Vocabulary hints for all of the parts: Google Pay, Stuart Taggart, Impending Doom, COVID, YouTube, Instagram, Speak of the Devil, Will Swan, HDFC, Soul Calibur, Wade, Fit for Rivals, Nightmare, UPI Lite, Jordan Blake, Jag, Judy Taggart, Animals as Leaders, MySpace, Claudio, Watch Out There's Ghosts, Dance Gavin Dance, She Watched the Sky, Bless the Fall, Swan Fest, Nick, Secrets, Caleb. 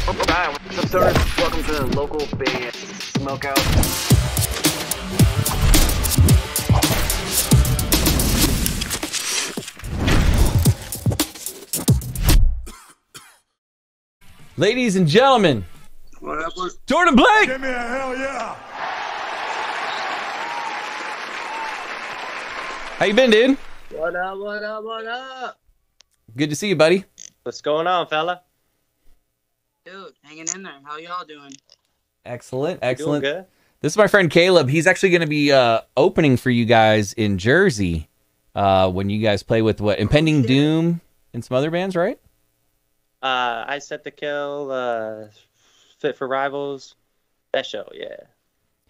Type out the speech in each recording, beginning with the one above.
Hi, what's up, stoners? Welcome to the local band smokeout. Ladies and gentlemen, whatever. Jordan Blake! Give me a hell yeah! How you been, dude? What up, what up, what up? Good to see you, buddy. What's going on, fella? Dude, hanging in there. How y'all doing? Excellent, excellent. Doing good. This is my friend Caleb. He's actually going to be opening for you guys in Jersey when you guys play with, what, Impending Doom and some other bands, right? I Set the Kill, Fit for Rivals. That show, yeah.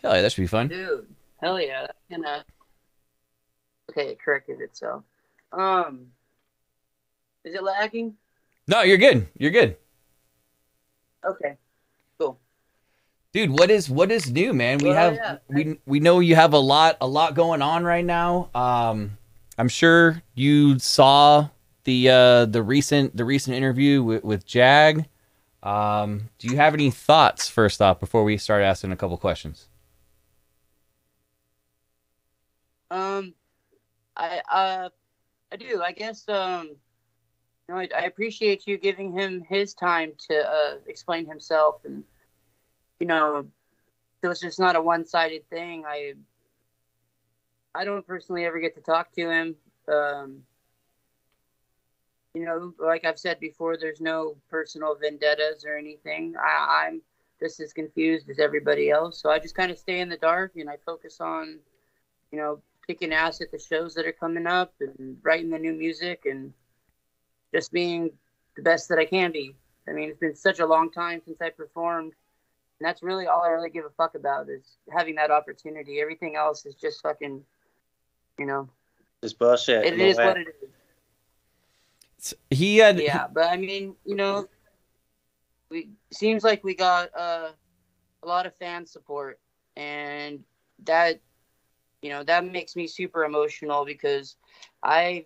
Hell yeah, that should be fun. Dude, hell yeah. Okay, it corrected itself. Is it lagging? No, you're good. You're good. Okay, cool. Dude, what is new, man? We we know you have a lot going on right now. I'm sure you saw the recent interview with Jag. Do you have any thoughts first off before we start asking a couple questions? I do. I guess you know, I appreciate you giving him his time to explain himself, and you know, so it's just not a one-sided thing. I don't personally ever get to talk to him. You know, like I've said before, there's no personal vendettas or anything. I'm just as confused as everybody else, so I just kind of stay in the dark and I focus on, you know, kicking ass at the shows that are coming up and writing the new music and just being the best that I can be. I mean, it's been such a long time since I performed, and that's really all I really give a fuck about is having that opportunity. Everything else is just fucking, you know, just bullshit. It is what it is. Yeah, but I mean, you know, we seems like we got a lot of fan support, and that, you know, that makes me super emotional because I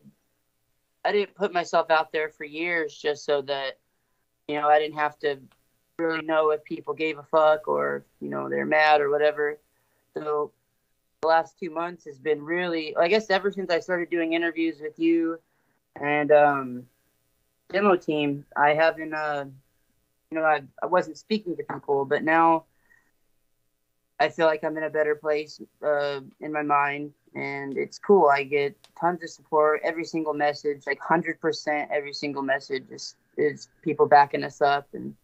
didn't put myself out there for years just so that, you know, I didn't have to really know if people gave a fuck or, you know, they're mad or whatever. So the last 2 months has been really, I guess ever since I started doing interviews with you and Demo Team, I haven't, you know, I wasn't speaking to people, but now I feel like I'm in a better place in my mind. And it's cool. I get tons of support. Every single message, like 100%, every single message is people backing us up and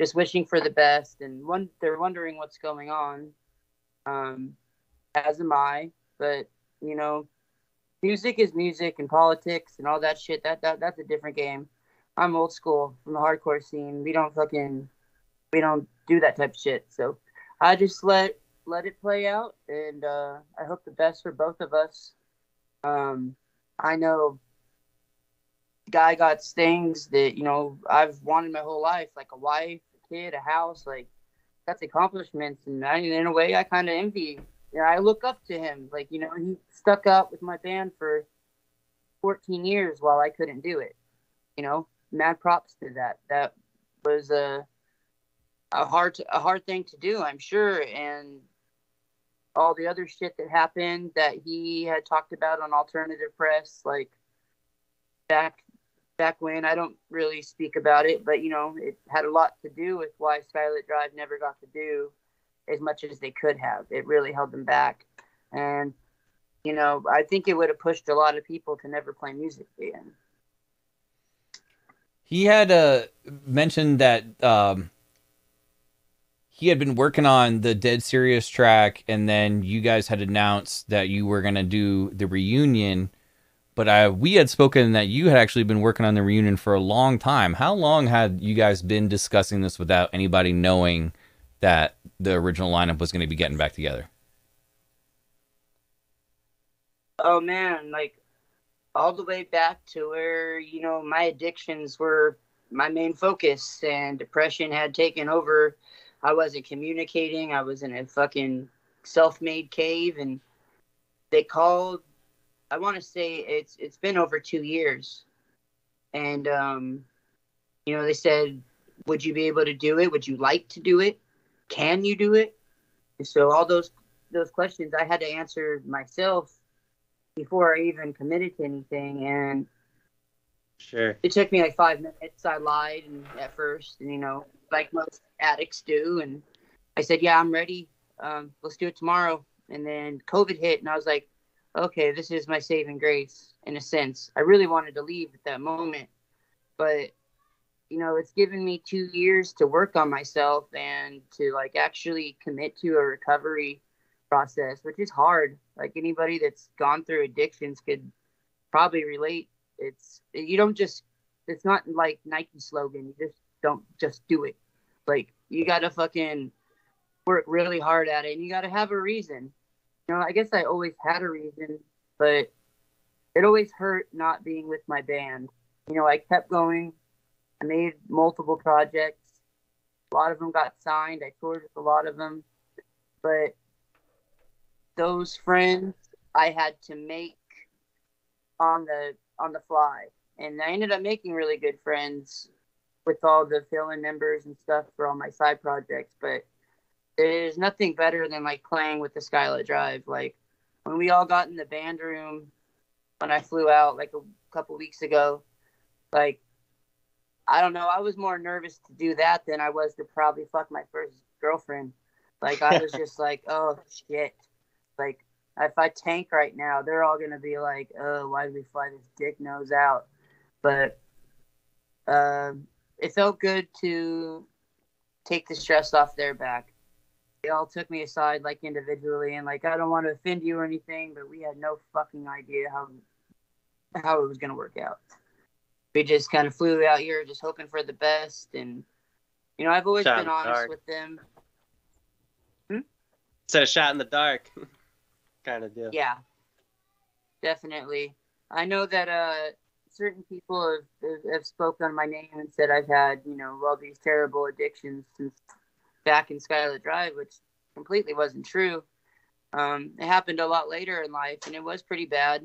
just wishing for the best. And they're wondering what's going on, as am I. But, you know, music is music, and politics and all that shit, that's a different game. I'm old school from the hardcore scene. We don't do that type of shit. So I just let it play out, and I hope the best for both of us. I know guy got things that, you know, I've wanted my whole life, like a wife, a kid, a house, like that's accomplishments, and in a way I kind of envy. Yeah, I look up to him, like, you know, he stuck out with my band for 14 years while I couldn't do it, you know. Mad props to that. That was a hard thing to do, I'm sure, and all the other shit that happened that he had talked about on alternative press, like back when. I don't really speak about it, but you know, it had a lot to do with why Skylit Drive never got to do as much as they could have. It really held them back, and you know, I think it would have pushed a lot of people to never play music again. He had mentioned that he had been working on the Dead Serious track, and then you guys had announced that you were going to do the reunion, but we had spoken that you had actually been working on the reunion for a long time. How long had you guys been discussing this without anybody knowing that the original lineup was going to be getting back together? Oh man, like all the way back to where, you know, my addictions were my main focus and depression had taken over. I wasn't communicating. I was in a fucking self-made cave, and they called. I want to say it's been over 2 years, and you know, they said Would you be able to do it? Would you like to do it? Can you do it? And so all those questions I had to answer myself before I even committed to anything. And sure, it took me like 5 minutes. I lied at first, and, you know, like most addicts do. And I said, yeah, I'm ready. Let's do it tomorrow. And then COVID hit, and I was like, okay, this is my saving grace in a sense. I really wanted to leave at that moment, but, you know, it's given me 2 years to work on myself and to like actually commit to a recovery process, which is hard. Like anybody that's gone through addictions could probably relate. It's not like Nike slogan. You just don't just do it. Like you got to fucking work really hard at it, and you got to have a reason. You know, I guess I always had a reason, but it always hurt not being with my band. You know, I kept going. I made multiple projects. A lot of them got signed. I toured with a lot of them. But those friends I had to make on the fly. And I ended up making really good friends with all the fill-in members and stuff for all my side projects. But there's nothing better than, like, playing with the Skylit Drive. Like, when we all got in the band room, when I flew out, like, a couple weeks ago, like, I don't know. I was more nervous to do that than I was to probably fuck my first girlfriend. Like, I was just like, oh, shit. Like, if I tank right now, they're all going to be like, oh, why did we fly this dick nose out? But it felt good to take the stress off their back. They all took me aside, like, individually. And, like, I don't want to offend you or anything, but we had no fucking idea how it was going to work out. We just kind of flew out here just hoping for the best. And, you know, I've always been honest with them. So shot in the dark kind of deal. Yeah, definitely. I know that certain people have spoken on my name and said I've had, you know, all these terrible addictions since back in Skylit Drive, which completely wasn't true. It happened a lot later in life, and it was pretty bad.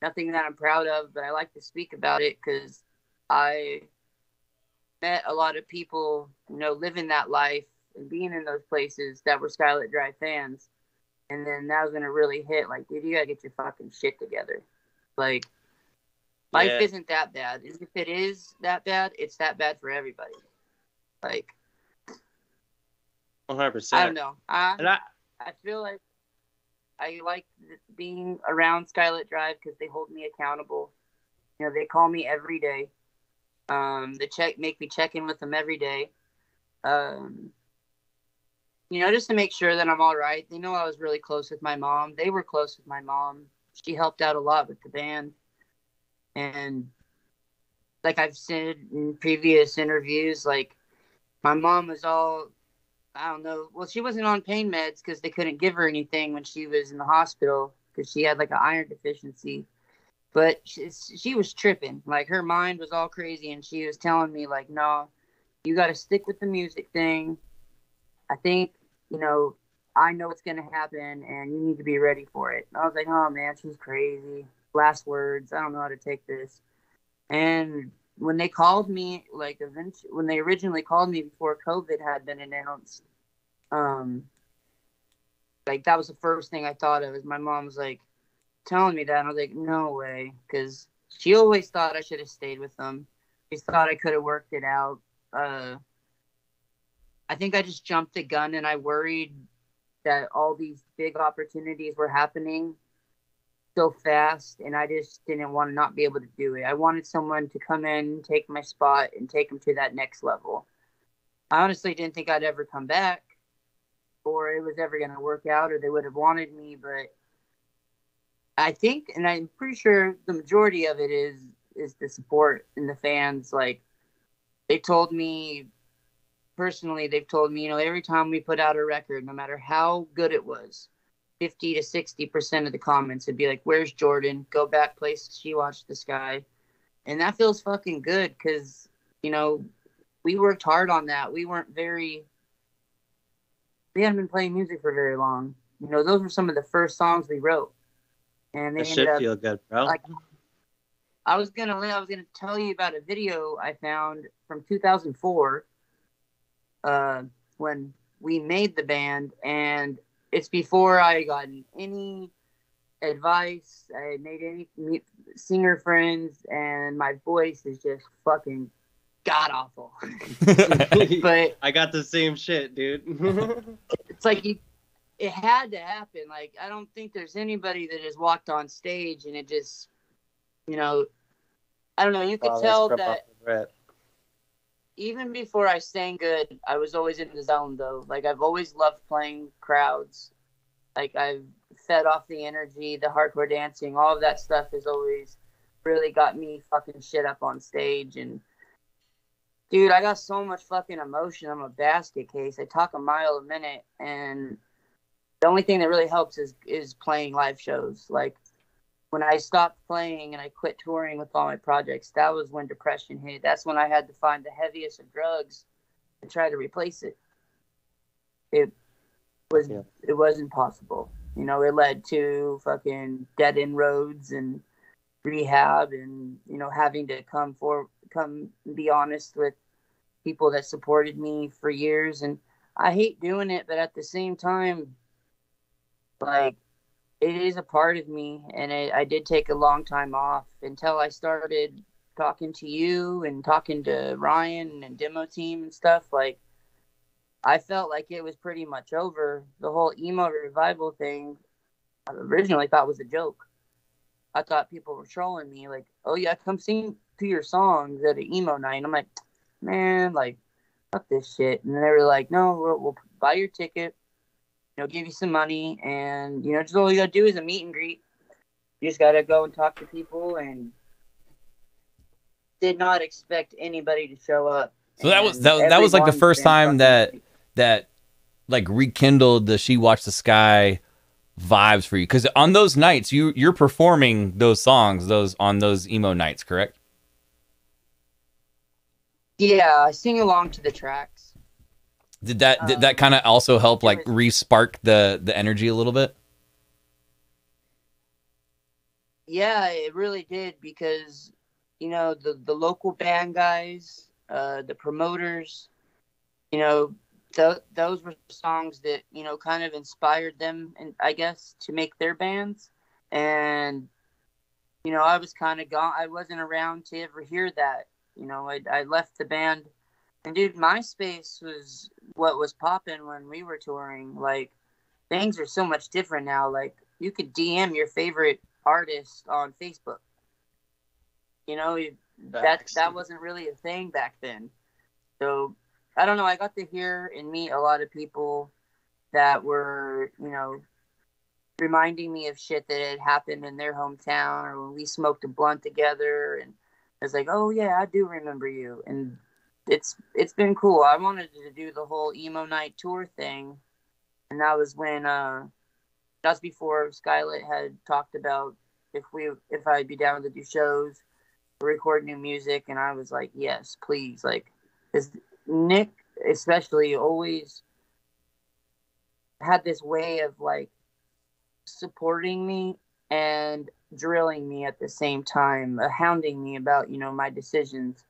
Nothing that I'm proud of, but I like to speak about it because I met a lot of people, you know, living that life and being in those places that were Skylit Drive fans. And then that was going to really hit, like, dude, you got to get your fucking shit together. Like, life isn't that bad. If it is that bad, it's that bad for everybody. Like, 100%. I don't know. I feel like I like being around Skylit Drive because they hold me accountable. You know, they call me every day. Make me check in with them every day. You know, just to make sure that I'm all right. They know I was really close with my mom. They were close with my mom. She helped out a lot with the band. And like I've said in previous interviews, like my mom was all, I don't know. Well, she wasn't on pain meds because they couldn't give her anything when she was in the hospital because she had like an iron deficiency. But she was tripping. Like her mind was all crazy, and she was telling me like, "No, you got to stick with the music thing. I think, you know, I know what's going to happen, and you need to be ready for it." And I was like, "Oh man, she's crazy. Last words. I don't know how to take this." And when they called me, like eventually, when they originally called me before COVID had been announced, like that was the first thing I thought of. Is my mom was like telling me that, and I was like, "No way," because she always thought I should have stayed with them. She thought I could have worked it out. I think I just jumped the gun, and I worried that all these big opportunities were happening so fast, and I just didn't want to not be able to do it. I wanted someone to come in, take my spot, and take them to that next level. I honestly didn't think I'd ever come back, or it was ever going to work out, or they would have wanted me. But I think, and I'm pretty sure the majority of it is the support and the fans. Like they told me personally, they've told me, you know, every time we put out a record, no matter how good it was, 50 to 60% of the comments would be like, "Where's Jordan? Go back, play She Watched the Sky." And that feels fucking good because, you know, we worked hard on that. We hadn't been playing music for very long. You know, those were some of the first songs we wrote. And they ended up, feel good, bro. Like, I was going to tell you about a video I found from 2004 when we made the band, and it's before I gotten any advice. I made any singer friends, and my voice is just fucking god awful. But I got the same shit, dude. It's like it had to happen. Like, I don't think there's anybody that has walked on stage and it just, you know, I don't know. You could tell that even before I sang good, I was always in the zone, though. Like, I've always loved playing crowds. Like, I've fed off the energy, the hardcore dancing, all of that stuff has always really got me fucking shit up on stage. And dude, I got so much fucking emotion. I'm a basket case. I talk a mile a minute, and the only thing that really helps is playing live shows. Like, when I stopped playing and I quit touring with all my projects, that was when depression hit. That's when I had to find the heaviest of drugs and try to replace it. It wasn't possible. You know, it led to fucking dead end roads and rehab, and, you know, having to come be honest with people that supported me for years. And I hate doing it, but at the same time, like, it is a part of me, and I did take a long time off until I started talking to you and talking to Ryan and Demo Team and stuff. Like, I felt like it was pretty much over. The whole emo revival thing, I originally thought was a joke. I thought people were trolling me, like, oh yeah, come sing to your songs at an emo night. And I'm like, man, like, fuck this shit. And they were like, no, we'll buy your ticket, you know, give you some money, and, you know, just all you gotta do is a meet and greet. You just gotta go and talk to people, and did not expect anybody to show up. So that was like the first time that like rekindled the She Watched the Sky vibes for you, because on those nights you're performing those songs on those emo nights, correct? Yeah, I sing along to the tracks. Did that kind of also help, like, re-spark the energy a little bit? Yeah, it really did, because, you know, the local band guys, the promoters, you know, those were songs that, you know, kind of inspired them, and I guess, to make their bands. And, you know, I was kind of gone. I wasn't around to ever hear that. You know, I left the band. And dude, MySpace was what was popping when we were touring. Like, things are so much different now. Like, you could DM your favorite artist on Facebook. You know, that wasn't really a thing back then. So, I don't know. I got to hear and meet a lot of people that were, you know, reminding me of shit that had happened in their hometown, or when we smoked a blunt together. And it was like, oh yeah, I do remember you. And it's been cool. I wanted to do the whole emo night tour thing, and that was when that's before Skylit had talked about if I'd be down to do shows, record new music, and I was like, yes, please. Like, Nick especially always had this way of, like, supporting me and drilling me at the same time, hounding me about, you know, my decisions,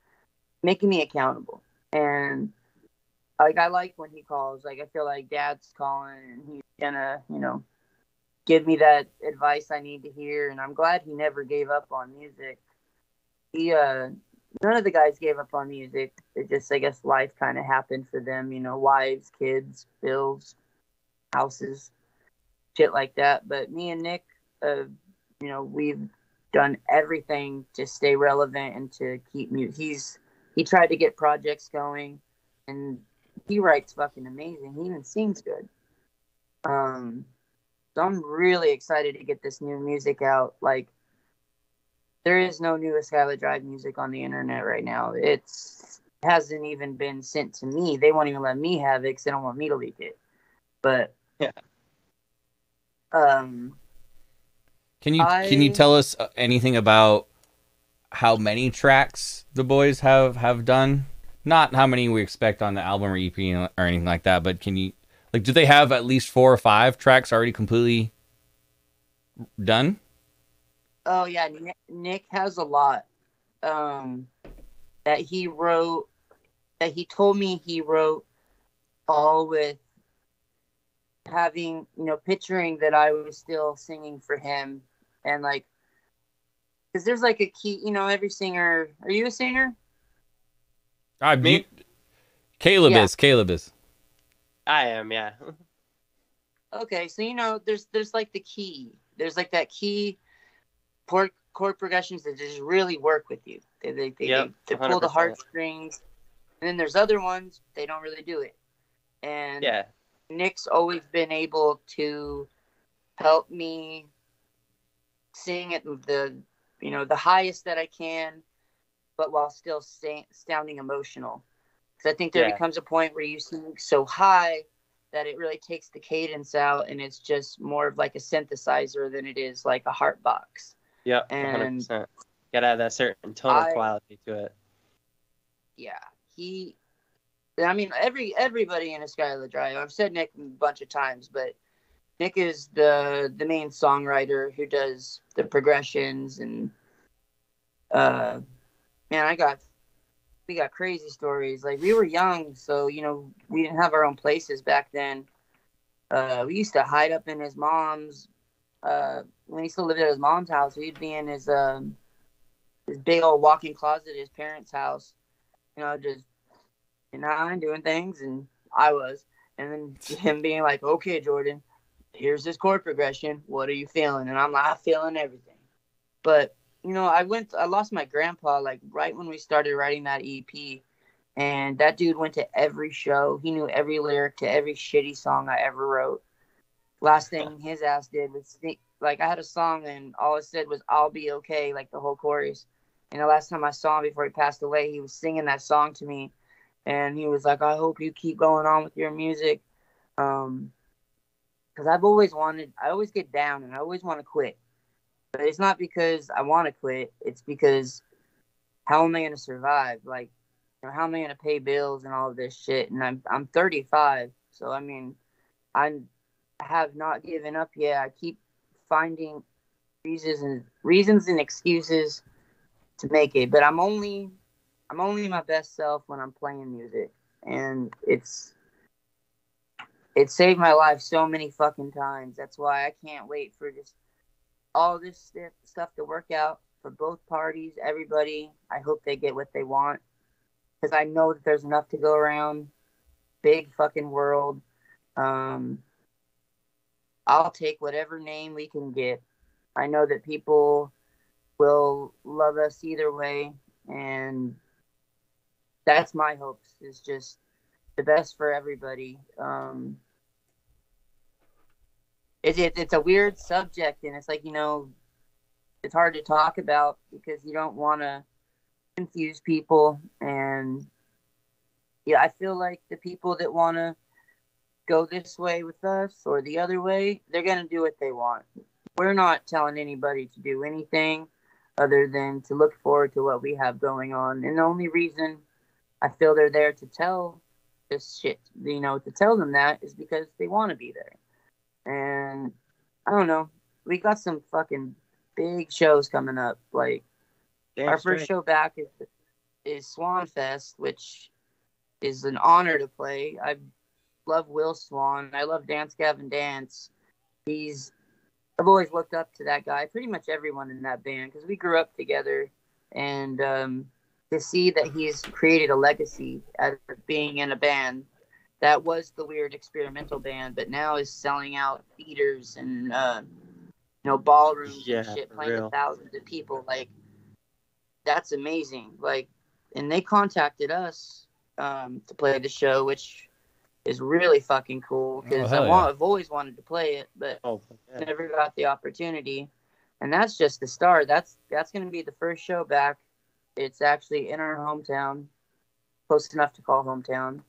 making me accountable. And, like, I like when he calls. Like, I feel like Dad's calling, and he's gonna, you know, give me that advice I need to hear. And I'm glad he never gave up on music. He none of the guys gave up on music. It just, I guess, life kind of happened for them, you know, wives, kids, bills, houses, shit like that. But me and Nick, you know, we've done everything to stay relevant and to keep music. He tried to get projects going, and he writes fucking amazing. He even sings good. So I'm really excited to get this new music out. Like, there is no new A Skylit Drive music on the internet right now. It hasn't even been sent to me. They won't even let me have it because they don't want me to leak it. But yeah. Can you tell us anything about how many tracks the boys have done? Not how many we expect on the album or EP or anything like that, but can you, like, do they have at least 4 or 5 tracks already completely done? Oh yeah, Nick has a lot that he wrote, that he told me he wrote all with having, you know, picturing that I was still singing for him. And like, because there's like a key, you know, every singer. Are you a singer? I mean, Caleb is. I am, yeah. Okay, so you know, there's like the key. There's like that key chord progressions that just really work with you. They pull the heartstrings. And then there's other ones, they don't really do it. And yeah, Nick's always been able to help me sing at the, you know, the highest that I can, but while still sounding emotional. Because I think there becomes a point where you sing so high that it really takes the cadence out, and it's just more of like a synthesizer than it is like a heart box. Yeah, 100%. Gotta have that certain tonal quality to it. Yeah, I mean, everybody in A Skylit Drive. I've said Nick a bunch of times, but Nick is the main songwriter who does the progressions, and man, we got crazy stories. Like, we were young, so you know, we didn't have our own places back then. We used to hide up in his mom's. When he still lived at his mom's house, we'd be in his big old walk-in closet at his parents' house. You know, just doing things, and I was, and then him being like, "Okay, Jordan, here's this chord progression. What are you feeling?" And I'm like, "I'm feeling everything." But you know, I lost my grandpa like right when we started writing that EP, and that dude went to every show. He knew every lyric to every shitty song I ever wrote. Last thing his ass did was think, like, I had a song and all it said was "I'll be okay," like the whole chorus. And the last time I saw him before he passed away, he was singing that song to me, and he was like, "I hope you keep going on with your music," because I always get down and I always want to quit. But it's not because I want to quit. It's because, how am I going to survive? Like, you know, how am I going to pay bills and all of this shit? And I'm 35, so I mean, I have not given up yet. I keep finding reasons and excuses to make it. But I'm only my best self when I'm playing music, and it saved my life so many fucking times. That's why I can't wait for just all this stuff to work out for both parties, everybody. I hope they get what they want, because I know that there's enough to go around. Big fucking world. I'll take whatever name we can get. I know that people will love us either way, and that's my hopes, is just the best for everybody. It's a weird subject, and it's like, you know, it's hard to talk about because you don't want to confuse people. And yeah, I feel like the people that want to go this way with us or the other way, they're going to do what they want. We're not telling anybody to do anything other than to look forward to what we have going on. And the only reason I feel they're there to tell this shit, you know, to tell them that, is because they want to be there. And I don't know, we got some fucking big shows coming up. Like, our first show back is Swan Fest, which is an honor to play. I love Will Swan. I love Dance Gavin Dance. I've always looked up to that guy, pretty much everyone in that band, because we grew up together. And to see that he's created a legacy out of being in a band that was the weird experimental band, but now is selling out theaters and you know, ballrooms and shit, playing to thousands of people. Like, that's amazing. Like, and they contacted us to play the show, which is really fucking cool, because I've always wanted to play it, but never got the opportunity. And that's just the start. That's going to be the first show back. It's actually in our hometown, close enough to call hometown.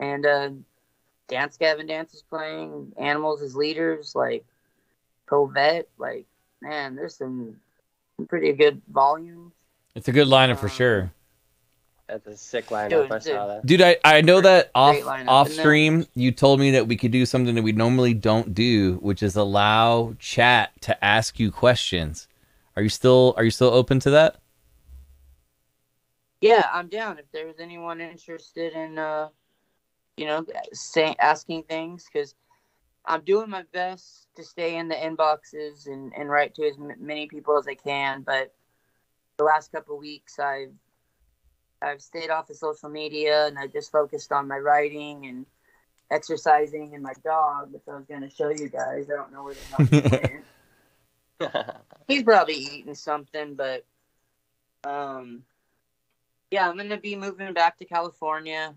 And Dance Gavin Dance is playing, Animals as Leaders, like, Covet. Like, man, there's some pretty good volumes. It's a good lineup for sure. That's a sick lineup. Dude, I saw that. Dude, I know that off stream, you told me that we could do something that we normally don't do, which is allow chat to ask you questions. Are you still open to that? Yeah, I'm down. If there's anyone interested in you know, asking things, because I'm doing my best to stay in the inboxes and write to as many people as I can. But the last couple of weeks, I've stayed off of social media, and I just focused on my writing and exercising and my dog, which I was going to show you guys. I don't know where the dog is. He's probably eating something, but yeah, I'm going to be moving back to California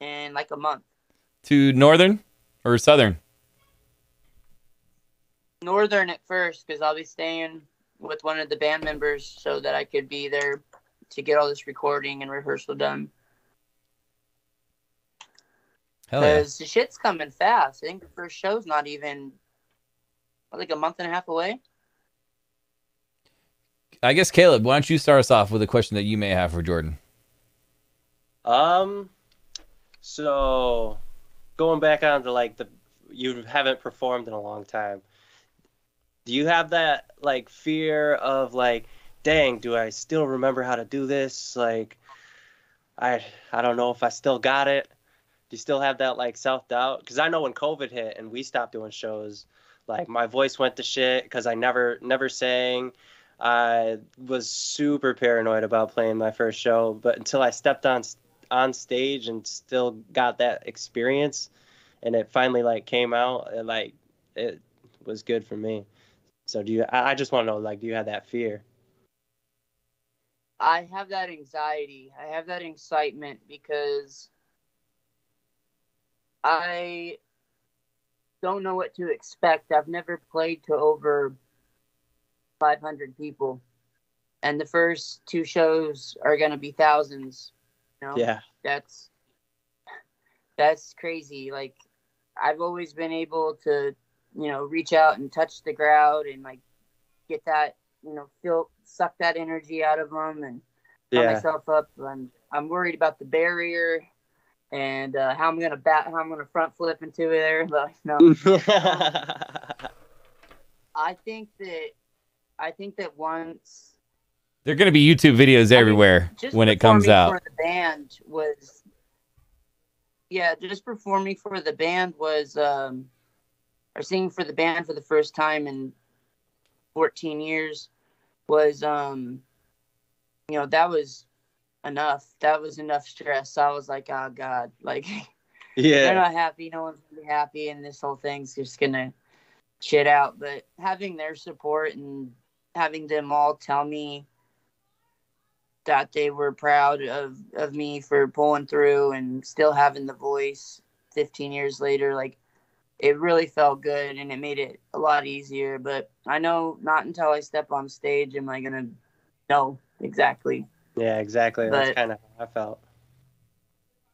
in like a month. To Northern or Southern? Northern at first, because I'll be staying with one of the band members so that I could be there to get all this recording and rehearsal done. Because yeah, the shit's coming fast. I think the first show's not even, what, like a month and a half away. I guess, Caleb, why don't you start us off with a question that you may have for Jordan? So going back on to like the, you haven't performed in a long time. Do you have that like fear of like, dang, do I still remember how to do this? Like, I don't know if I still got it. Do you still have that like self-doubt? Because I know when COVID hit and we stopped doing shows, like my voice went to shit because I never sang. I was super paranoid about playing my first show, but until I stepped on stage and still got that experience, and it finally like came out, and like it was good for me. So do you? I just want to know, like, do you have that fear? I have that anxiety. I have that excitement because I don't know what to expect. I've never played to over 500 people, and the first two shows are going to be thousands. You know? Yeah, that's crazy. Like, I've always been able to, you know, reach out and touch the crowd and like get that, you know, suck that energy out of them and pump myself up. I'm worried about the barrier and how I'm gonna front flip into there. Like, no. I think that once there are going to be YouTube videos everywhere when it comes out. For the band was, yeah, just performing for the band was, or singing for the band for the first time in 14 years was, you know, that was enough. That was enough stress. I was like, oh God, like, yeah, they're not happy. No one's gonna be happy, and this whole thing's just gonna shit out. But having their support and having them all tell me that they were proud of me for pulling through and still having the voice 15 years later, like, it really felt good and it made it a lot easier. But I know not until I step on stage am I gonna know exactly. Yeah, exactly. But that's kind of how I felt.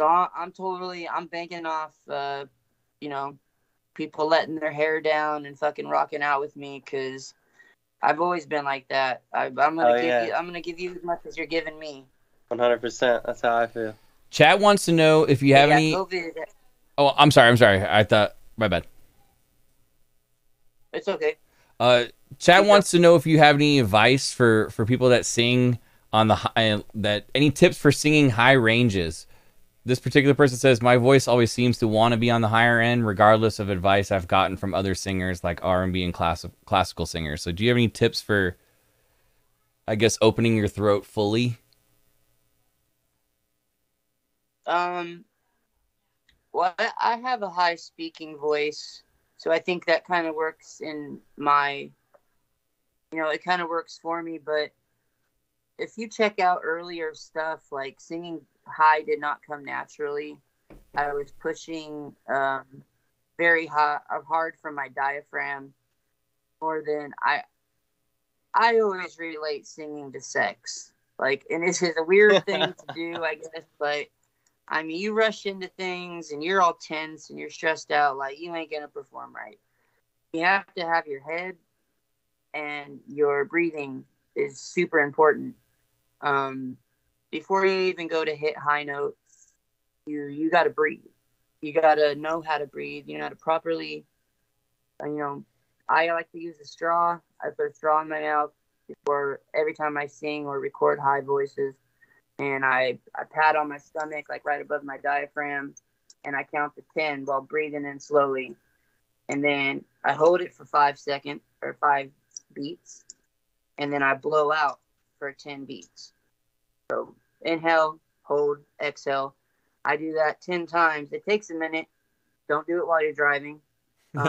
So I'm banking off, you know, people letting their hair down and fucking rocking out with me, because I've always been like that. I'm gonna give you as much as you're giving me. 100%. That's how I feel. Chat wants to know if you have any. COVID. Oh, I'm sorry. I thought, my bad. It's okay. Chat wants to know if you have any advice for people that sing on the high, that any tips for singing high ranges. This particular person says, my voice always seems to want to be on the higher end, regardless of advice I've gotten from other singers like R&B and classical singers. So do you have any tips for, I guess, opening your throat fully? Well, I have a high speaking voice, so I think that kind of works in my, you know, it kind of works for me. But if you check out earlier stuff, like singing high did not come naturally. I was pushing very hard from my diaphragm more than I always relate singing to sex, like, and this is a weird thing to do, I guess, but I mean, you rush into things and you're all tense and you're stressed out, like, you ain't gonna perform right. You have to have your head, and your breathing is super important. Before you even go to hit high notes, you got to breathe. You got to know how to breathe. You know how to properly, you know, I like to use a straw. I put a straw in my mouth before every time I sing or record high voices. and I pat on my stomach, like right above my diaphragm, and I count to 10 while breathing in slowly. And then I hold it for 5 seconds or 5 beats, and then I blow out for 10 beats. So inhale, hold, exhale. I do that 10 times. It takes a minute. Don't do it while you're driving. That's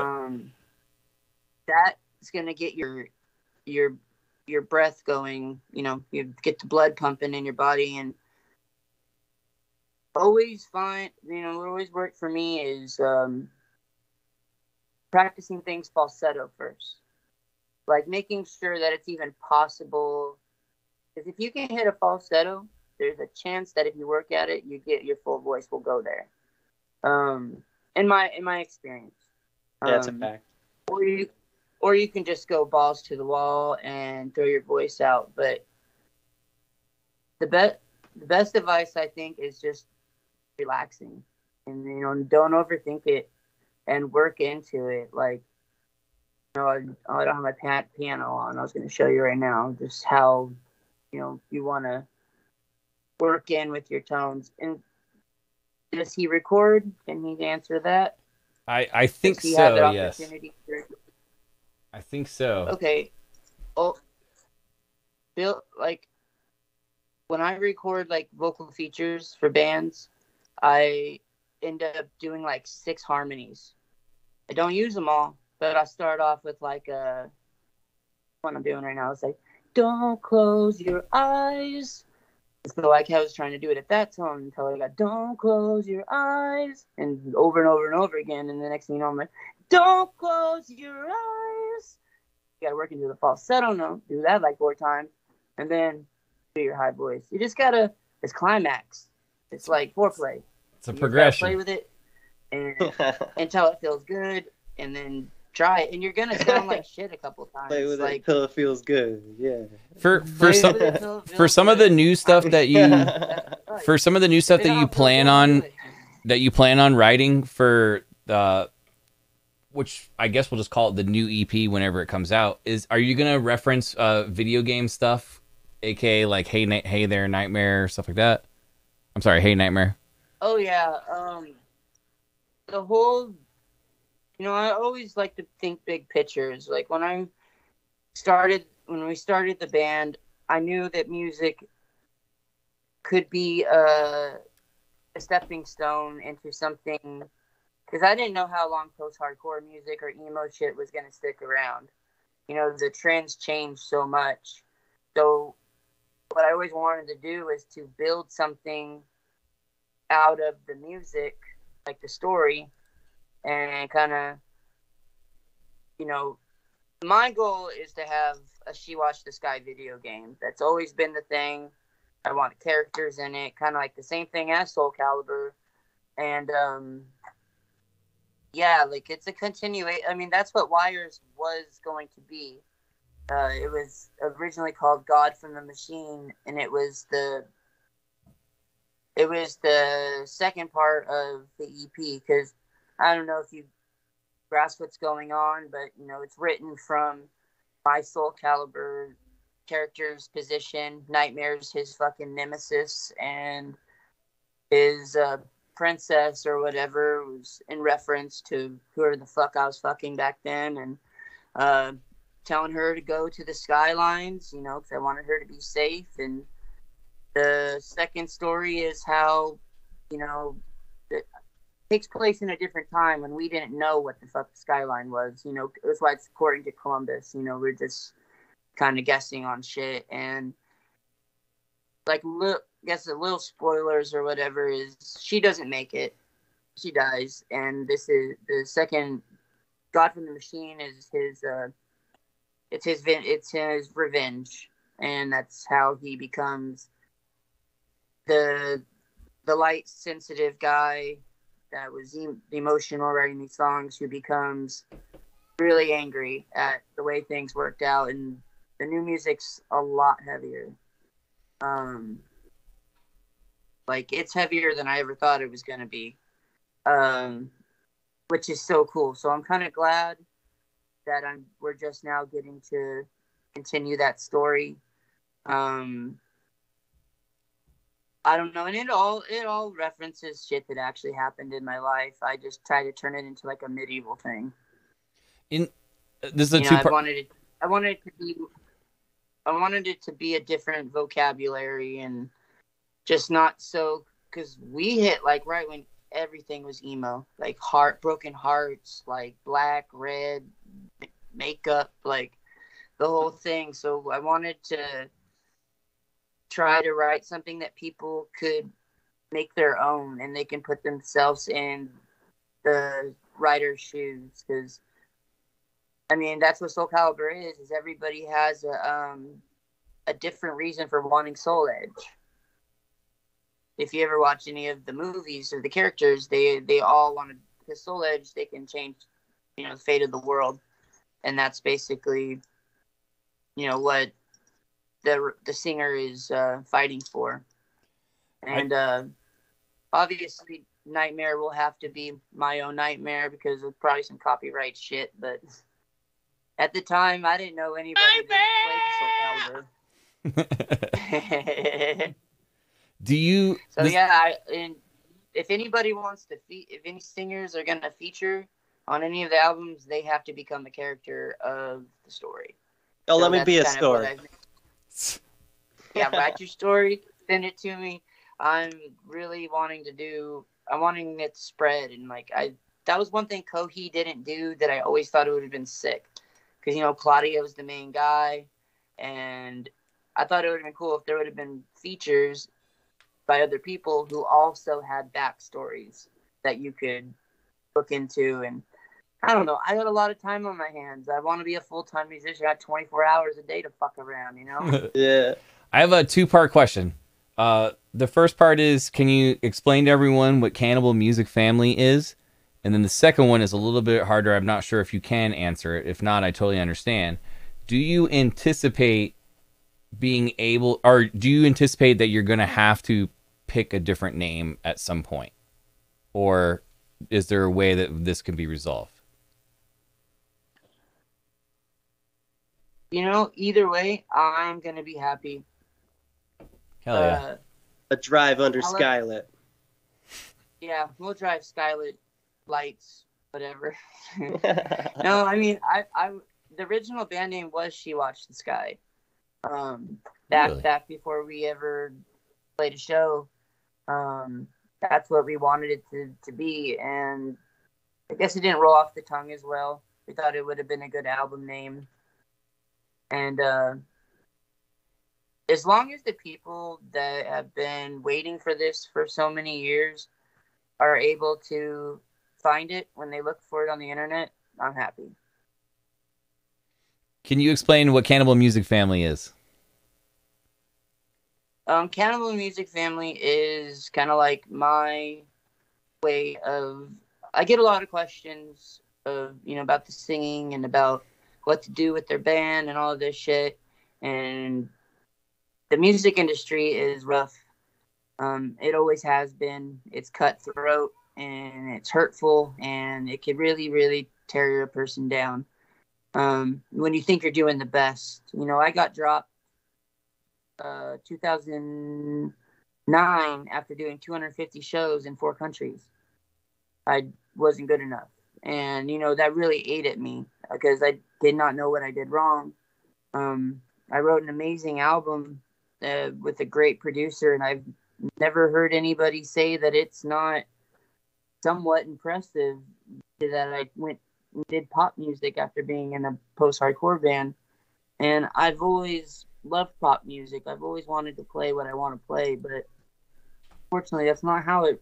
going to get your breath going, you know, you get the blood pumping in your body. And always find, you know, what always worked for me is practicing things falsetto first. Like making sure that it's even possible. Because if you can hit a falsetto, there's a chance that if you work at it, you get your full voice will go there. In my experience. That's a fact. Or you can just go balls to the wall and throw your voice out. But the best advice, I think, is just relaxing. And, you know, don't overthink it and work into it. Like, you know, I don't have my piano on. I was going to show you right now just how, you know, you want to work in with your tones. And does he record? Can he answer that? I think so, yes. I think so. Okay. Oh, Bill, like, when I record, like, vocal features for bands, I end up doing, like, 6 harmonies. I don't use them all, but I start off with, like, what I'm doing right now. It's like, don't close your eyes. So, like, I was trying to do it at that tone until I got, don't close your eyes. And over and over and over again. And the next thing you know, I'm like, don't close your eyes. You got to work into the falsetto note. Do that like 4 times. And then do your high voice. You just got to, it's climax. It's like foreplay. It's a progression. Play with it and, until it feels good. And then try it. And you're going to sound like shit a couple times. Play with it until it feels good. Yeah. For some of the new stuff that you for some of the new stuff that you plan on writing for which I guess we'll just call it the new EP whenever it comes out, are you going to reference video game stuff, aka like hey there Nightmare, stuff like that? I'm sorry, Hey Nightmare. Oh yeah, the whole, you know, I always like to think big pictures. Like when we started the band, I knew that music could be a stepping stone into something, because I didn't know how long post-hardcore music or emo shit was going to stick around. You know, the trends changed so much. So what I always wanted to do is to build something out of the music, like the story, and kind of, you know, my goal is to have a She Watched the Sky video game. That's always been the thing. I want characters in it, kind of like the same thing as Soul Calibur. And, yeah, like, it's a continuation. I mean, that's what Wires was going to be. It was originally called God from the Machine, and it was the second part of the EP, because I don't know if you grasp what's going on, but, you know, it's written from my Soul Calibur character's position. Nightmare's his fucking nemesis, and his princess or whatever was in reference to whoever the fuck I was fucking back then, and telling her to go to the skylines, you know, because I wanted her to be safe. And the second story is how, you know, takes place in a different time when we didn't know what the fuck the skyline was. You know, that's why it's according to Columbus. You know, we're just kind of guessing on shit. And like, guess the little spoilers or whatever is she doesn't make it. She dies. And this is the second. God from the Machine is his. It's his revenge, and that's how he becomes the light sensitive guy that was emotional writing these songs, who becomes really angry at the way things worked out. And the new music's a lot heavier. Like, it's heavier than I ever thought it was going to be, which is so cool. So I'm kind of glad that we're just now getting to continue that story. I don't know. And it all references shit that actually happened in my life. I just try to turn it into like a medieval thing. This is a two-part. I wanted it to be a different vocabulary and just not so, because we hit like right when everything was emo, like broken hearts, like black, red, makeup, like the whole thing. So I wanted to try to write something that people could make their own and they can put themselves in the writer's shoes, because I mean, that's what Soul Calibur is everybody has a different reason for wanting Soul Edge. If you ever watch any of the movies or the characters, they all want to Soul Edge. They can change, the fate of the world. And that's basically, what the singer is fighting for. And obviously Nightmare will have to be my own nightmare because of probably some copyright shit, but... At the time, I didn't know anybody that played Soul Calibur. If anybody wants to, if any singers are going to feature on any of the albums, they have to become a character of the story. Oh, so let me be a story. Yeah, write your story, send it to me. I'm wanting it to spread, and that was one thing Coheed didn't do that I always thought it would have been sick. Because, Claudio was the main guy, and I thought it would have been cool if there would have been features by other people who also had backstories that you could look into. And I don't know. I got a lot of time on my hands. I want to be a full-time musician. I got 24 hours a day to fuck around, Yeah. I have a two-part question. The first part is, can you explain to everyone what Cannibal Music Family is? And then the second one is a little bit harder. I'm not sure if you can answer it. If not, I totally understand. Do you anticipate that you're going to have to pick a different name at some point? Or is there a way that this can be resolved? Either way, I'm going to be happy. Hell yeah. A drive under Skylit. Yeah, we'll drive Skylit. Lights, whatever. No, I mean, I the original band name was She Watched the Sky. Back before we ever played a show, that's what we wanted it to be. And I guess it didn't roll off the tongue as well. We thought it would have been a good album name. And as long as the people that have been waiting for this for so many years are able to find it when they look for it on the internet, I'm happy. Can you explain what Cannibal Music Family is? Cannibal Music Family is kind of like my way of... I get a lot of questions of about the singing and about what to do with their band and all of this shit. And the music industry is rough. It always has been. It's cutthroat. And it's hurtful, and it can really, really tear a person down when you think you're doing the best. I got dropped 2009 after doing 250 shows in 4 countries. I wasn't good enough, and that really ate at me because I did not know what I did wrong. I wrote an amazing album with a great producer, and I've never heard anybody say that it's not somewhat impressive that I went and did pop music after being in a post-hardcore band. And I've always loved pop music. I've always wanted to play what I want to play, but unfortunately that's not how it...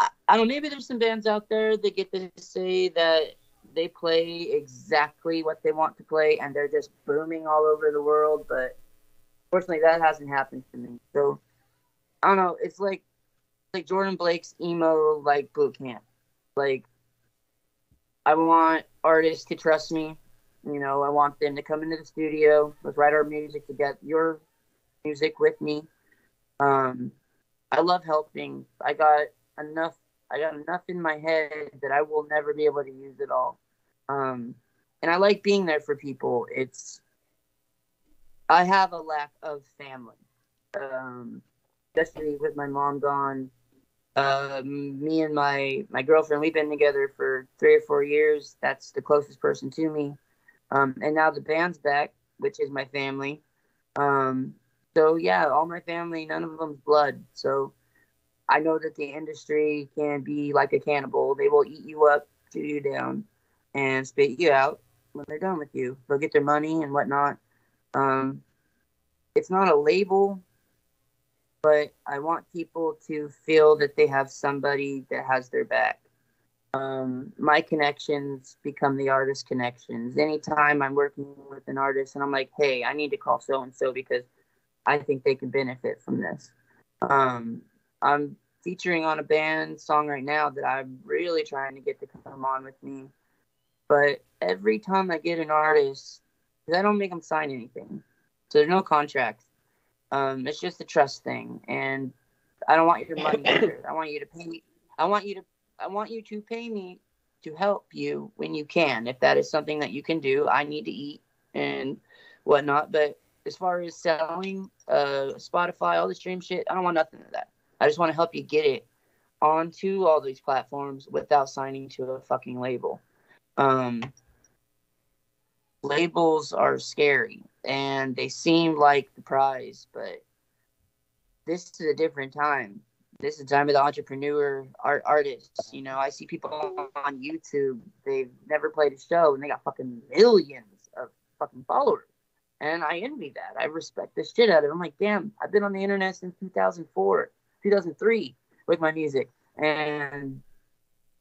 I don't know, maybe there's some bands out there that get to say that they play exactly what they want to play and they're just booming all over the world, but unfortunately that hasn't happened to me. So, I don't know, it's like Jordan Blake's emo boot camp. I want artists to trust me. I want them to come into the studio. Let's write our music to get your music with me. I love helping. I got enough in my head that I will never be able to use it all. And I like being there for people. I have a lack of family. especially with my mom gone. Me and my girlfriend, we've been together for 3 or 4 years. That's the closest person to me. And now the band's back, which is my family. So yeah, all my family, none of them's blood. So I know that the industry can be like a cannibal. They will eat you up, chew you down, and spit you out when they're done with you. They'll get their money and whatnot. It's not a label, but I want people to feel that they have somebody that has their back. My connections become the artist connections. Anytime I'm working with an artist and I'm like, hey, I need to call so-and-so because I think they can benefit from this. I'm featuring on a band song right now that I'm really trying to get to come on with me. But every time I get an artist, I don't make them sign anything. So there's no contract. It's just a trust thing, and I don't want your money either. I want you to pay me. I want you to pay me to help you when you can. If that is something that you can do, I need to eat and whatnot. But as far as selling, Spotify, all the stream shit, I don't want nothing of that. I just want to help you get it onto all these platforms without signing to a fucking label. Labels are scary, and they seem like the prize, but this is a different time. This is the time of the entrepreneur, artists. You know, I see people on YouTube, they've never played a show, and they got fucking millions of fucking followers. And I envy that. I respect the shit out of it. I'm like, damn, I've been on the internet since 2004, 2003 with my music. And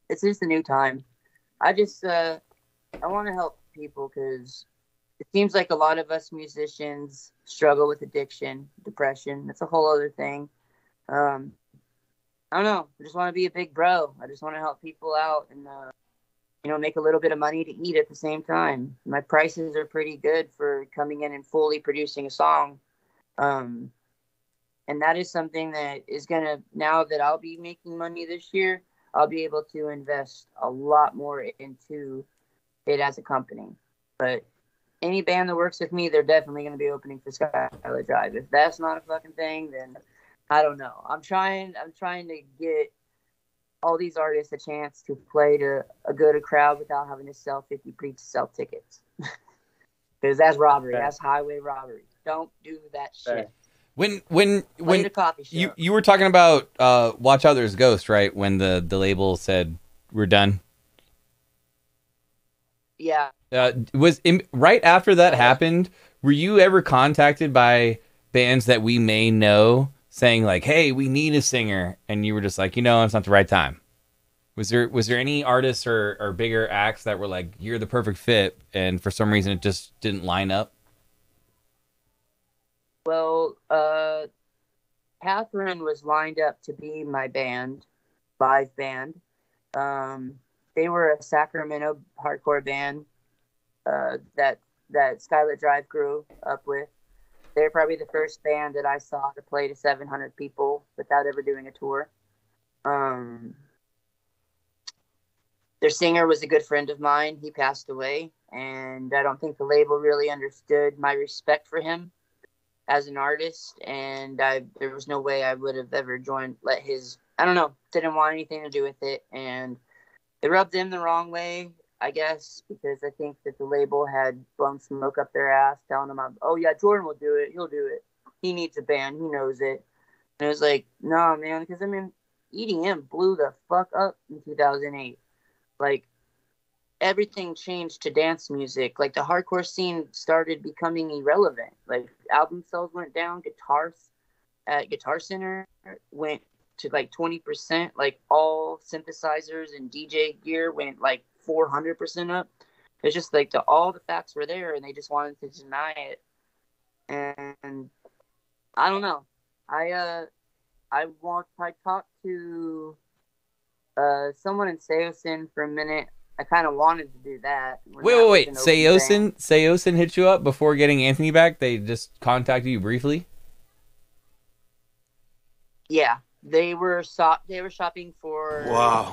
it's just a new time. I just, I want to help people because it seems like a lot of us musicians struggle with addiction, depression. That's a whole other thing. I don't know. I just want to be a big bro. I just want to help people out and, you know, make a little bit of money to eat at the same time. My prices are pretty good for coming in and fully producing a song. And that is something that is going to, now that I'll be making money this year, I'll be able to invest a lot more into it as a company. But any band that works with me, they're definitely going to be opening for Skylit Drive. If that's not a fucking thing, then I don't know. I'm trying to get all these artists a chance to play to a good crowd without having to sell 50 pre-sell tickets. Because that's robbery. Okay. That's highway robbery. Don't do that shit. Okay. When the coffee shop. You were talking about Watch Out There's Ghost, right? When the label said we're done. Yeah. Right after that happened, were you ever contacted by bands that we may know saying like, hey, we need a singer, and you were just like, you know, it's not the right time? Was there any artists or bigger acts that were like, you're the perfect fit, and for some reason it just didn't line up? Well, Catherine was lined up to be my band, live band. They were a Sacramento hardcore band that Skylit Drive grew up with. They're probably the first band that I saw to play to 700 people without ever doing a tour. Their singer was a good friend of mine. He passed away, and I don't think the label really understood my respect for him as an artist, and there was no way I would have ever didn't want anything to do with it, and it rubbed them the wrong way, I guess, because I think that the label had blown smoke up their ass, telling them, oh, yeah, Jordan will do it. He'll do it. He needs a band. He knows it. And it was like, nah, man, because, I mean, EDM blew the fuck up in 2008. Like, everything changed to dance music. Like, the hardcore scene started becoming irrelevant. Like, album sales went down. Guitars at Guitar Center went to, like, 20%. Like, all synthesizers and DJ gear went, like, 400% up. It's just like all the facts were there, and they just wanted to deny it. And I don't know. I talked to someone in Saosin for a minute. I kind of wanted to do that. Wait. Saosin hit you up before getting Anthony back? They just contacted you briefly? Yeah, they were shopping for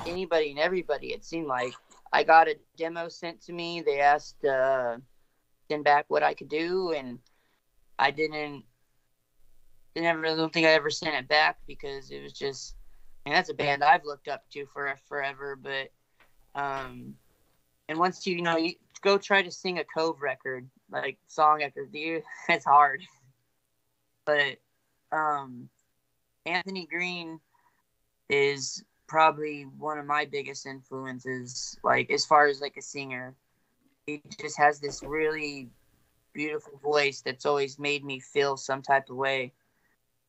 anybody and everybody. It seemed like. I got a demo sent to me. They asked send back what I could do, and I didn't I don't think I ever sent it back because it was just, I mean, that's a band I've looked up to for forever. But and once you go try to sing a Cove record, like song after the, it's hard. But Anthony Green is probably one of my biggest influences, like as far as like a singer. He just has this really beautiful voice that's always made me feel some type of way.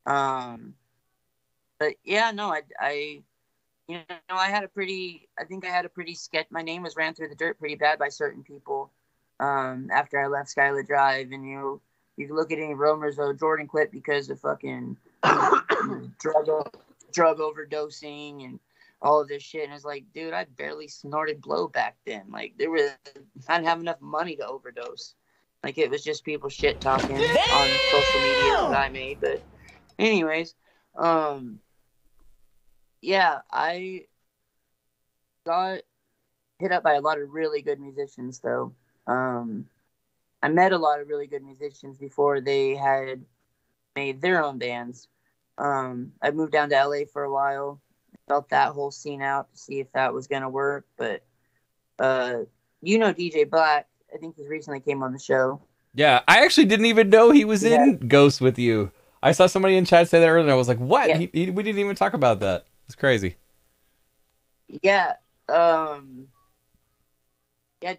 But yeah, no, I had a pretty, my name was ran through the dirt pretty bad by certain people after I left Skylit Drive. And you can look at any rumors, though, Jordan quit because of fucking drug overdosing and all of this shit. And it's like, dude, I barely snorted blow back then. Like, I didn't have enough money to overdose. Like, it was just people shit talking on social media that I made. But anyways, yeah, I got hit up by a lot of really good musicians, though. I met a lot of really good musicians before they had made their own bands. I moved down to LA for a while, felt that whole scene out to see if that was going to work. But, DJ Black, I think he recently came on the show. Yeah, I actually didn't even know he was in Ghosts With You. I saw somebody in chat say that earlier, and I was like, what? Yeah. We didn't even talk about that. It's crazy. Yeah. Yeah,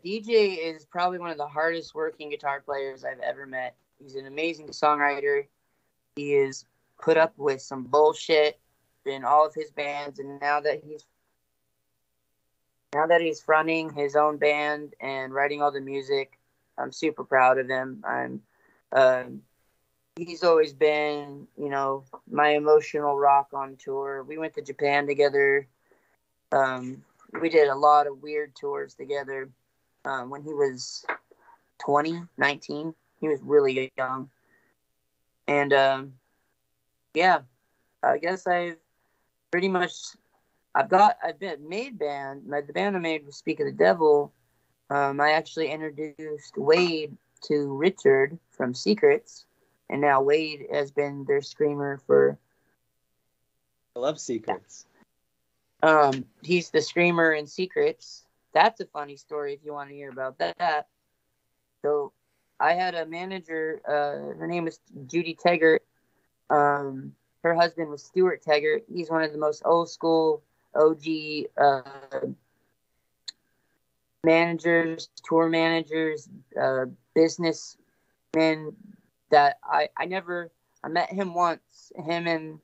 DJ is probably one of the hardest working guitar players I've ever met. He's an amazing songwriter. He is put up with some bullshit in all of his bands, and now that he's fronting his own band and writing all the music, I'm super proud of him. He's always been, my emotional rock on tour. We went to Japan together. We did a lot of weird tours together. When he was 19, he was really young. And yeah, I guess the band I made was Speak of the Devil. I actually introduced Wade to Richard from Secrets, and now Wade has been their screamer for... I love Secrets. He's the screamer in Secrets. That's a funny story if you want to hear about that. So I had a manager, her name is Judy Taggart. Her husband was Stuart Taggart. He's one of the most old school OG managers, tour managers, businessmen that I met him once. Him and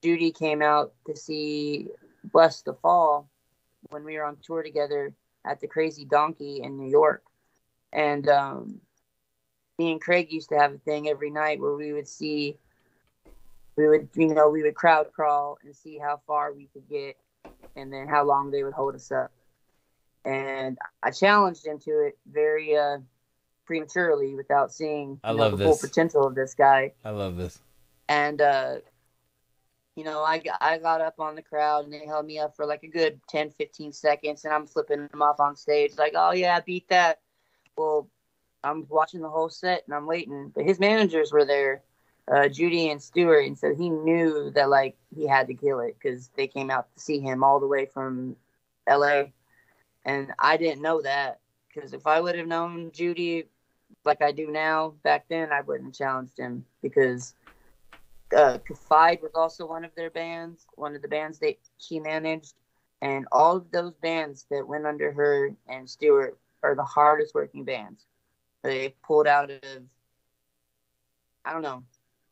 Judy came out to see Bless the Fall when we were on tour together at the Crazy Donkey in New York. And me and Craig used to have a thing every night where we would crowd crawl and see how far we could get and then how long they would hold us up. And I challenged him to it very prematurely without seeing the full potential of this guy. I love this. And, I got up on the crowd and they held me up for like a good 10, 15 seconds and I'm flipping them off on stage like, oh yeah, I beat that. Well, I'm watching the whole set and I'm waiting. But his managers were there. Judy and Stewart, and so he knew that like he had to kill it because they came out to see him all the way from LA. And I didn't know that, because if I would have known Judy like I do now back then, I wouldn't have challenged him, because Coheed was also one of the bands that she managed, and all of those bands that went under her and Stewart are the hardest working bands. They pulled out of, I don't know,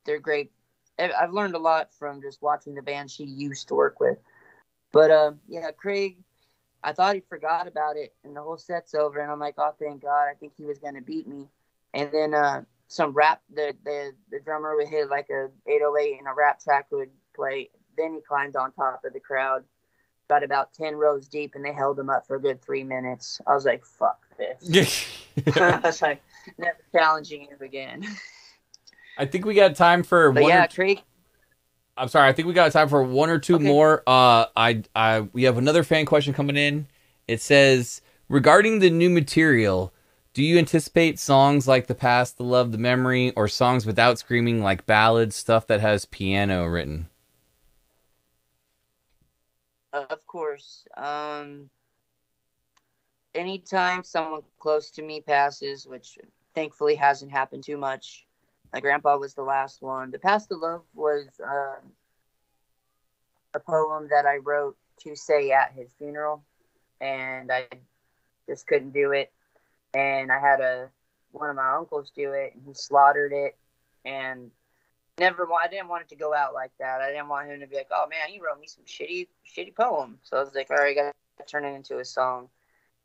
they're great. I've learned a lot from just watching the band she used to work with. But, yeah, Craig, I thought he forgot about it, and the whole set's over, and I'm like, oh, thank God, I think he was going to beat me. And then some rap, the drummer would hit like a 808, and a rap track would play. Then he climbed on top of the crowd, got about 10 rows deep, and they held him up for a good 3 minutes. I was like, fuck this. I was like, never challenging him again. I think we got time for one or two more. We have another fan question coming in. It says, regarding the new material, Do you anticipate songs like The Past, The Love, The Memory, or songs without screaming like ballads, stuff that has piano written? Of course. Anytime someone close to me passes, which thankfully hasn't happened too much. My grandpa was the last one. The Past, The Love was a poem that I wrote to say at his funeral, and I just couldn't do it. And I had one of my uncles do it, and he slaughtered it, and I didn't want it to go out like that. I didn't want him to be like, "Oh man, you wrote me some shitty poem." So I was like, "All right, I gotta turn it into a song."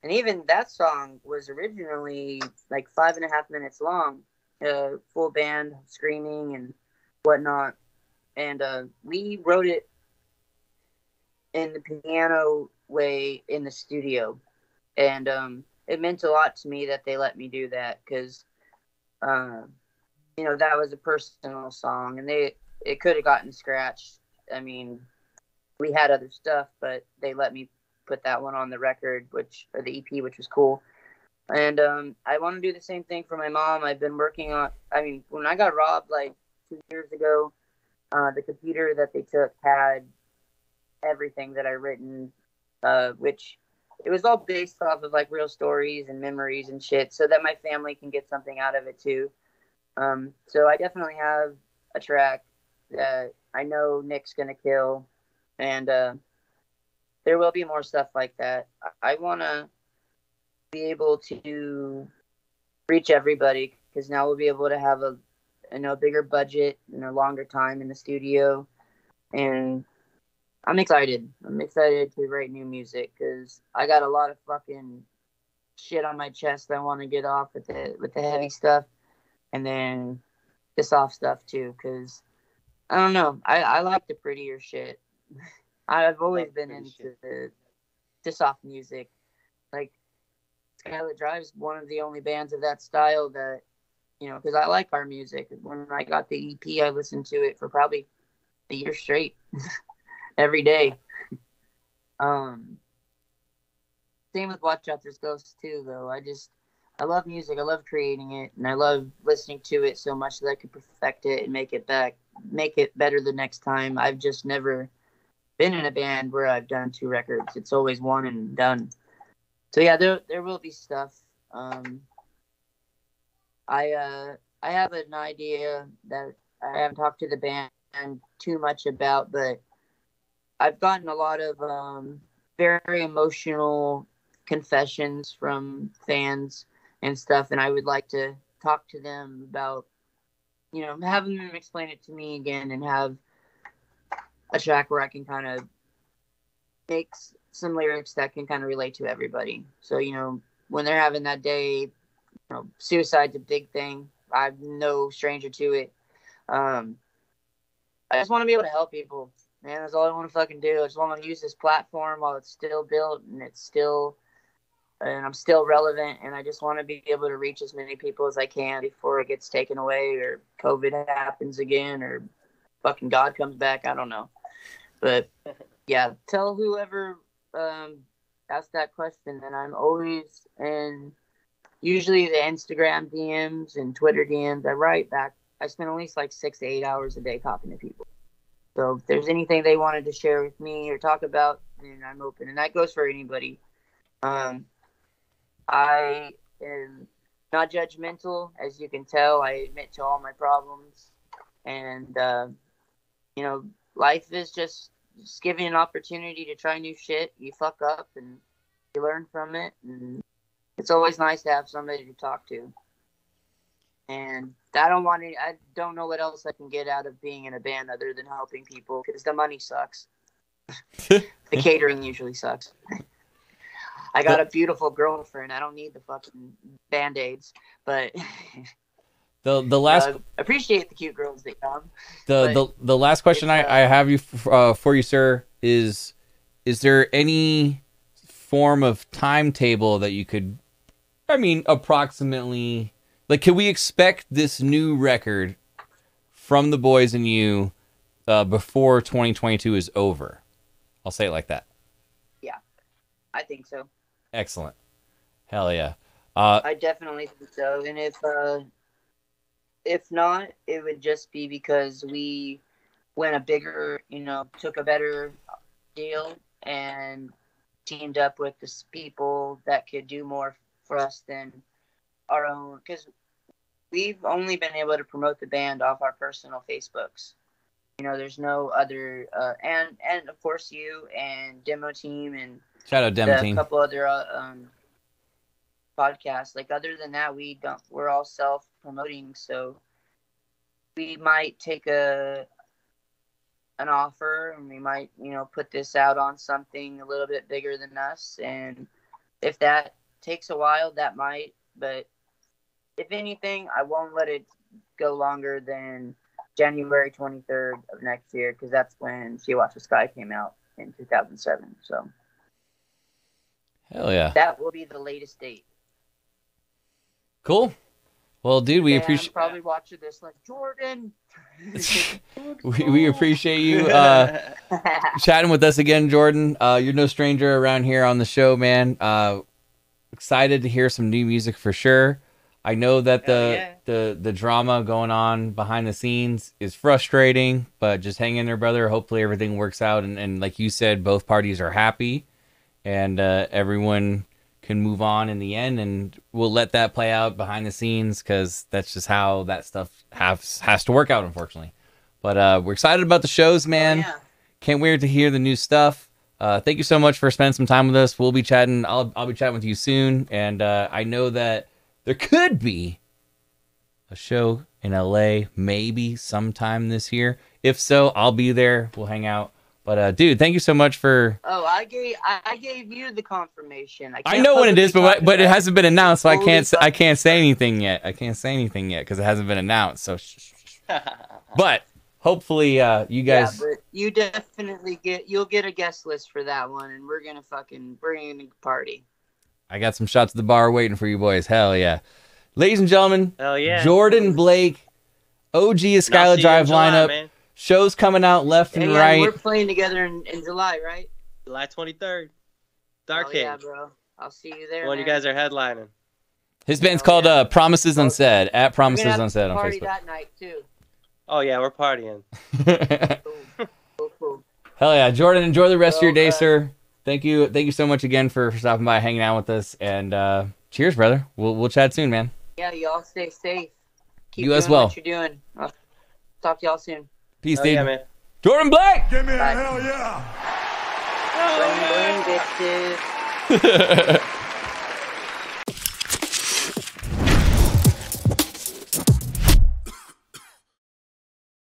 And even that song was originally like 5.5 minutes long, full band screaming and whatnot. And we wrote it in the piano way in the studio, and it meant a lot to me that they let me do that, because, you know, that was a personal song, and it could have gotten scratched. I mean, we had other stuff, but they let me put that one on the record, or the EP, which was cool. And I want to do the same thing for my mom. I've been working on, when I got robbed like 2 years ago, the computer that they took had everything that I written, which... It was all based off of, like, real stories and memories and shit, so that my family can get something out of it, too. So I definitely have a track that I know Nick's going to kill, and there will be more stuff like that. I want to be able to reach everybody, because now we'll be able to have a bigger budget and a longer time in the studio, and... I'm excited. I'm excited to write new music, because I got a lot of fucking shit on my chest that I want to get off with the heavy stuff, and then the soft stuff too, because I don't know. I like the prettier shit. I've always been into the soft music. Like, Skylit Drive is one of the only bands of that style that, you know, because I like our music. When I got the EP, I listened to it for probably a year straight. Every day. Same with Watch Out There's Ghosts too, though. I love music. I love creating it, and I love listening to it so much that I could perfect it and make it better the next time. I've just never been in a band where I've done 2 records. It's always one and done. So yeah, there will be stuff. I have an idea that I haven't talked to the band too much about, but I've gotten a lot of very emotional confessions from fans and stuff, and I would like to talk to them about, you know, having them explain it to me again, and have a track where I can kind of make some lyrics that can kind of relate to everybody. So, you know, when they're having that day, you know, suicide's a big thing. I'm no stranger to it. I just want to be able to help people. Man, that's all I want to fucking do. I just want to use this platform while it's still built, and I'm still relevant, and I just want to be able to reach as many people as I can before it gets taken away, or COVID happens again, or fucking God comes back. I don't know. But yeah, tell whoever asked that question that I'm always in, usually the Instagram DMs and Twitter DMs. I write back. I spend at least like 6 to 8 hours a day talking to people. So if there's anything they wanted to share with me or talk about, then I'm open. And that goes for anybody. I am not judgmental. As you can tell, I admit to all my problems. And, you know, life is just giving an opportunity to try new shit. You fuck up and you learn from it. And it's always nice to have somebody to talk to. And I don't know what else I can get out of being in a band other than helping people, because the money sucks. The catering usually sucks. I got a beautiful girlfriend. I don't need the fucking Band-Aids, but the last appreciate the cute girls that come. The last question I have you for you, sir, is there any form of timetable that you could, approximately? Like, can we expect this new record from the boys and you before 2022 is over? I'll say it like that. Yeah, I think so. Excellent. Hell yeah. I definitely think so. And if not, it would just be because we went a bigger, you know, took a better deal and teamed up with the people that could do more for us than our own. Because we've only been able to promote the band off our personal Facebooks. You know, there's no other, and of course you and Demo Team and shout out Demo Team. A couple other podcasts. Like other than that, we're all self-promoting. So we might take an offer and we might, you know, put this out on something a little bit bigger than us. And if that takes a while, that might. But if anything, I won't let it go longer than January 23rd of next year, because that's when She Watched the Sky came out in 2007. So, hell yeah, that will be the latest date. Cool. Well, dude, we appreciate. Probably watching this like Jordan. we appreciate you chatting with us again, Jordan. You're no stranger around here on the show, man. Excited to hear some new music for sure. I know that the drama going on behind the scenes is frustrating, but just hang in there, brother. Hopefully everything works out. And like you said, both parties are happy and everyone can move on in the end. And we'll let that play out behind the scenes because that's just how that stuff has to work out, unfortunately. But we're excited about the shows, man. Oh, yeah. Can't wait to hear the new stuff. Thank you so much for spending some time with us. We'll be chatting. I'll be chatting with you soon. And I know that there could be a show in LA maybe sometime this year. If so, I'll be there. We'll hang out. But dude, thank you so much for. Oh, I gave you the confirmation. I know when it is, but it hasn't been announced, so I can't say anything yet. I can't say anything yet because it hasn't been announced. So, but hopefully, you guys. Yeah, but you definitely you'll get a guest list for that one, and we're gonna fucking bring a party. I got some shots at the bar waiting for you boys. Hell yeah. Ladies and gentlemen, hell yeah. Jordan Blake, OG Skylit Drive lineup. Man. Shows coming out left and right. We're playing together in July, right? July 23rd. Dark Age. Yeah, bro. I'll see you there. Well, you guys are headlining. His band's called Promises Unsaid. At Promises Unsaid on Facebook. That night, too. Oh, yeah. We're partying. Cool. Hell yeah. Jordan, enjoy the rest of your day, sir. Thank you so much again for stopping by, hanging out with us, and cheers, brother. We'll chat soon, man. Yeah, y'all stay safe. Keep you doing as well. What you're doing. I'll talk to y'all soon. Peace, dude. Yeah, man. Jordan Blake. Give me a hell yeah. Hell yeah.